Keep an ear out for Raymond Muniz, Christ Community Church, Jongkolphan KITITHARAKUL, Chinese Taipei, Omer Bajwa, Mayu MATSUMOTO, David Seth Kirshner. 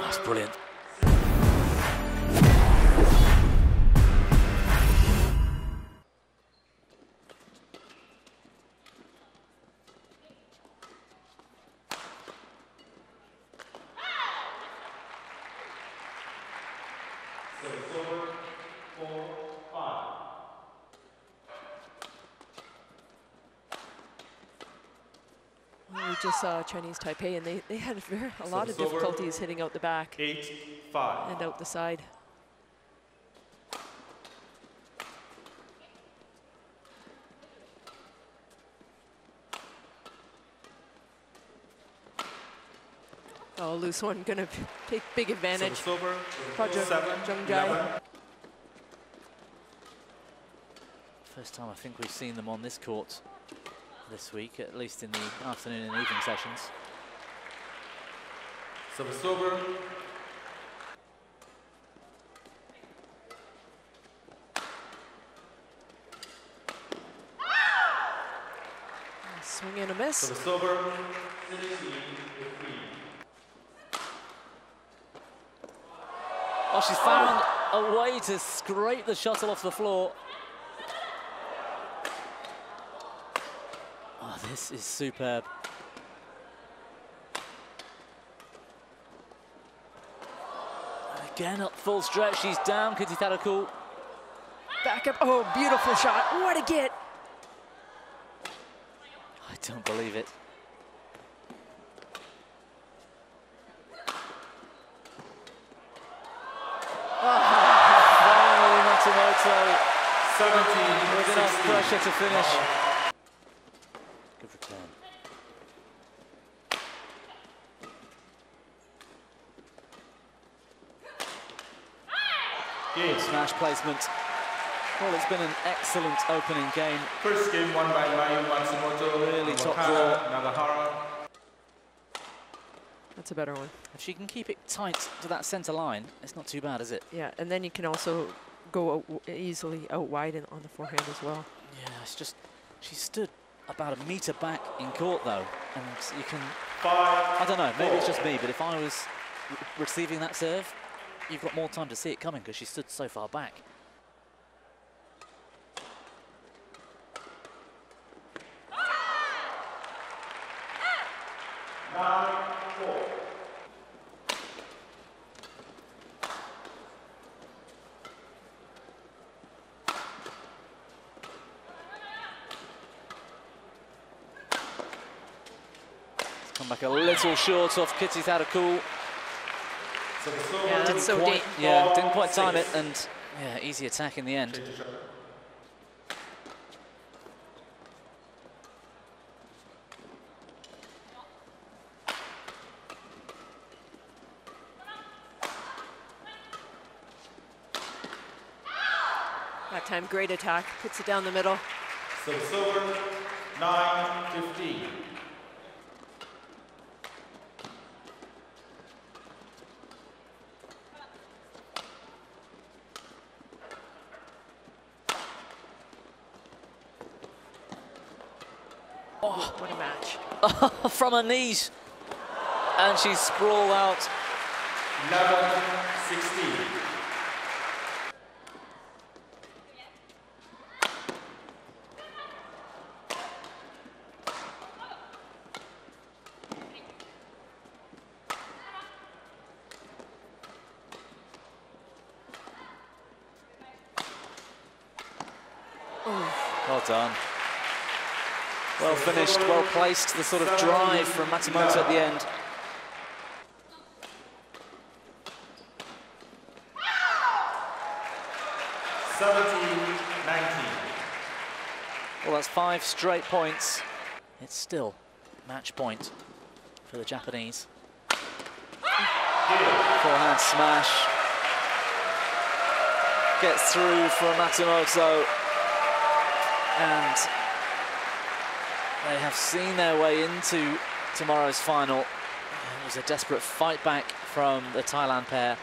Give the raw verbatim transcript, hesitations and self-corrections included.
That's brilliant. Just saw Chinese Taipei, and they, they had a, very, a lot so of difficulties hitting out the back eight, five. and out the side. Oh, loose one, going to take big advantage. So silver, Project seven, Zheng First time I think we've seen them on this court this week, at least in the afternoon and evening sessions. So it's over. Swing and a miss. So it's over. Oh, she's found a way to scrape the shuttle off the floor. This is superb. And again, up full stretch. She's down. Kititharakul. Back up. Oh, beautiful shot. What a get. I don't believe it. Finally, Matsumoto. seventeen with enough pressure to finish. Oh. Good return. Good smash placement. Well, it's been an excellent opening game. First game won by Mayu Matsumoto. Really top draw. That's a better one. If she can keep it tight to that centre line, it's not too bad, is it? Yeah, and then you can also go out w easily out wide and on the forehand as well. Yeah, it's just she stood about a metre back in court, though, and you can... Five, I don't know, maybe four. It's just me, but if I was re receiving that serve, you've got more time to see it coming because she stood so far back. Nine, four. Come back a little short off Kititharakul. Yeah, that's so dangerous. Yeah, didn't quite time it, and yeah, easy attack in the end. That time, great attack. Puts it down the middle. So silver, nine fifteen. Oh, what a match. From her knees. And she sprawled out. eleven sixteen. Well done. Well finished, well placed, the sort of drive from Matsumoto at the end. seventeen nineteen. Well, that's five straight points. It's still match point for the Japanese. Forehand smash. Gets through for Matsumoto. And they have seen their way into tomorrow's final. It was a desperate fight back from the Thailand pair.